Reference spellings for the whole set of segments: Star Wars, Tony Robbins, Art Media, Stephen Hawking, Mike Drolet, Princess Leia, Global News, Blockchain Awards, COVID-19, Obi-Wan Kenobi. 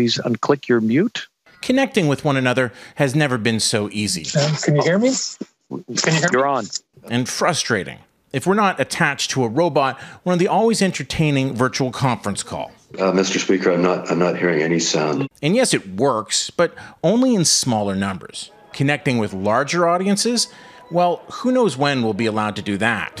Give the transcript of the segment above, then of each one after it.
please unclick your mute. Connecting with one another has never been so easy. Can you hear me? Can you hear me? You're on. And frustrating. If we're not attached to a robot, we're on the always entertaining virtual conference call. Mr. Speaker, I'm not hearing any sound. And yes, it works, but only in smaller numbers. Connecting with larger audiences? Well, who knows when we'll be allowed to do that.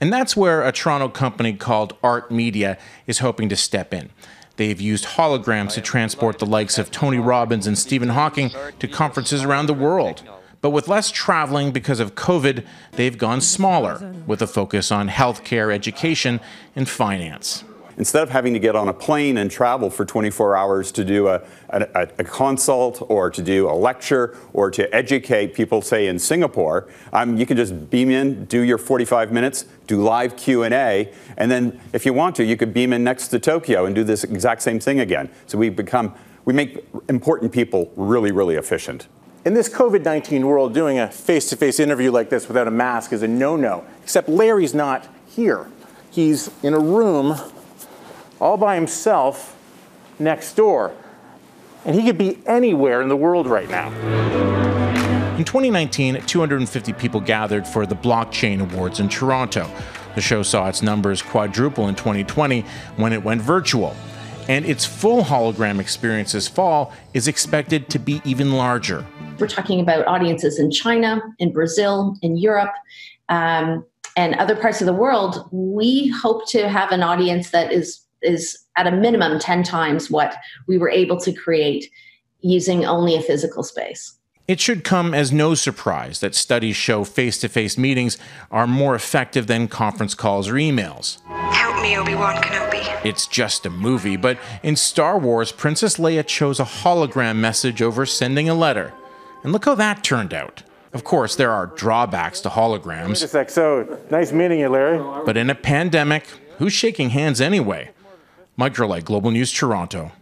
And that's where a Toronto company called Art Media is hoping to step in. They've used holograms to transport the likes of Tony Robbins and Stephen Hawking to conferences around the world. But with less traveling because of COVID, they've gone smaller, with a focus on healthcare, education, and finance. Instead of having to get on a plane and travel for 24 hours to do a consult or to do a lecture or to educate people, say, in Singapore, you can just beam in, do your 45 minutes, do live Q&A, and then if you want to, you could beam in next to Tokyo and do this exact same thing again. So we make important people really, really efficient. In this COVID-19 world, doing a face-to-face interview like this without a mask is a no-no, except Larry's not here. He's in a room all by himself next door. And he could be anywhere in the world right now. In 2019, 250 people gathered for the Blockchain Awards in Toronto. The show saw its numbers quadruple in 2020 when it went virtual. And its full hologram experience this fall is expected to be even larger. We're talking about audiences in China, in Brazil, in Europe, and other parts of the world. We hope to have an audience that is at a minimum 10 times what we were able to create using only a physical space. It should come as no surprise that studies show face-to-face meetings are more effective than conference calls or emails. Help me, Obi-Wan Kenobi. It's just a movie, but in Star Wars, Princess Leia chose a hologram message over sending a letter. And look how that turned out. Of course, there are drawbacks to holograms. So, nice meeting you, Larry. But in a pandemic, who's shaking hands anyway? Mike Drolet, Global News, Toronto.